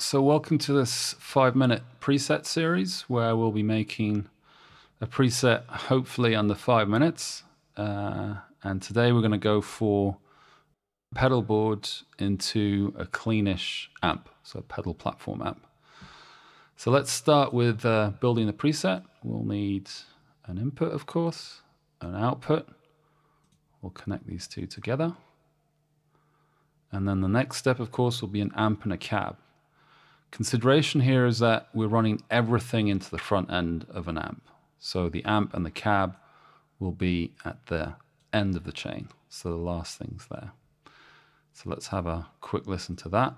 So welcome to this 5-minute preset series where we'll be making a preset hopefully under 5 minutes. And today we're going to go for pedal board into a cleanish amp, so a pedal platform amp. So let's start with building the preset. We'll need an input, of course, an output. We'll connect these two together. And then the next step, of course, will be an amp and a cab. Consideration here is that we're running everything into the front end of an amp. So the amp and the cab will be at the end of the chain. So the last thing's there. So let's have a quick listen to that.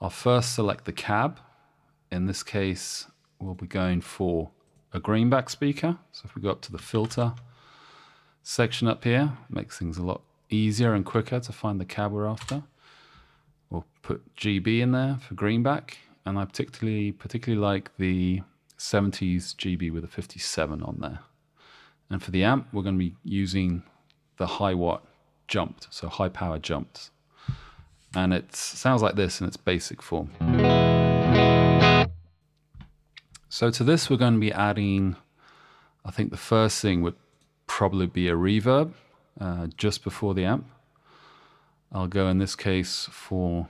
I'll first select the cab. In this case, we'll be going for a Greenback speaker. So if we go up to the filter section up here, it makes things a lot easier and quicker to find the cab we're after. We'll put GB in there for Greenback, and I particularly like the 70s GB with a 57 on there. And for the amp, we're going to be using the high watt jumped, so high power jumped. And it sounds like this in its basic form. So to this, we're going to be adding, I think the first thing would probably be a reverb just before the amp. I'll go in this case for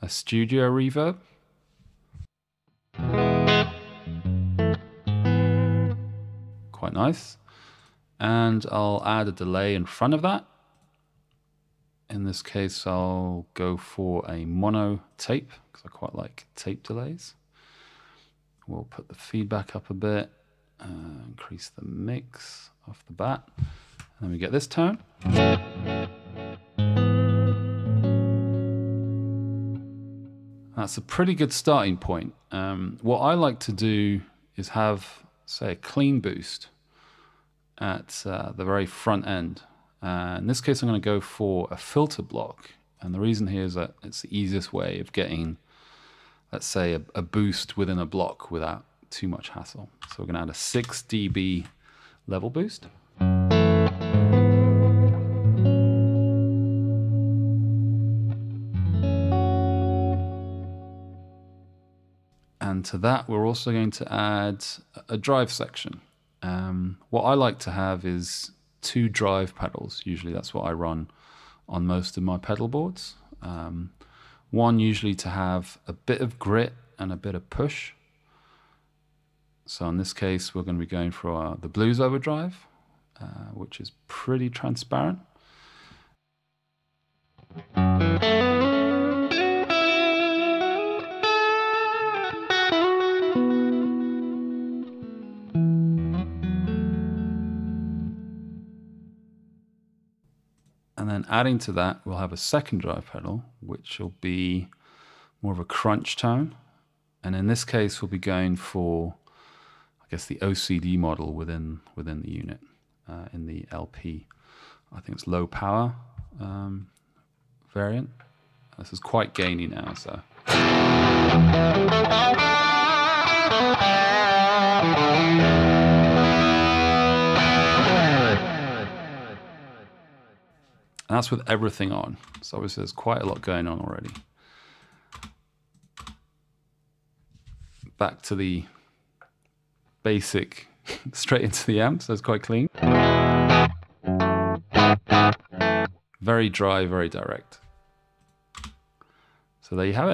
a studio reverb. Quite nice. And I'll add a delay in front of that. In this case, I'll go for a mono tape because I quite like tape delays. We'll put the feedback up a bit, increase the mix off the bat. And then we get this tone. That's a pretty good starting point. What I like to do is have, say, a clean boost at the very front end. In this case, I'm going to go for a filter block. And the reason here is that it's the easiest way of getting, let's say, a boost within a block without too much hassle. So we're going to add a 6 dB level boost. And to that, we're also going to add a drive section. What I like to have is 2 drive pedals. Usually that's what I run on most of my pedal boards. One usually to have a bit of grit and a bit of push. So in this case, we're going to be going for the blues overdrive, which is pretty transparent. And then adding to that, we'll have a second drive pedal, which will be more of a crunch tone. And in this case, we'll be going for, I guess, the OCD model within the unit, in the LP. I think it's low power variant. This is quite gainy now, so. And that's with everything on. So obviously there's quite a lot going on already. Back to the basic, straight into the amp, so it's quite clean. Very dry, very direct. So there you have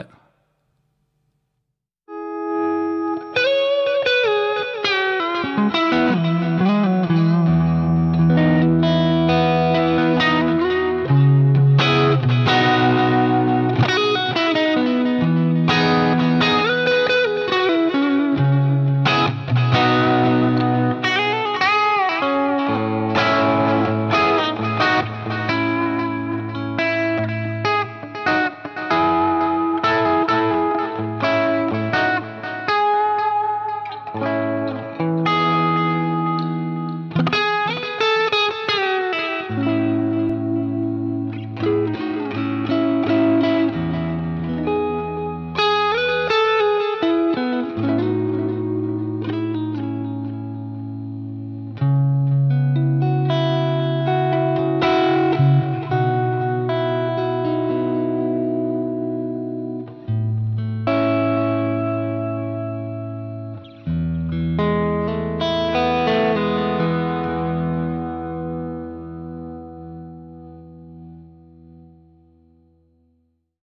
it.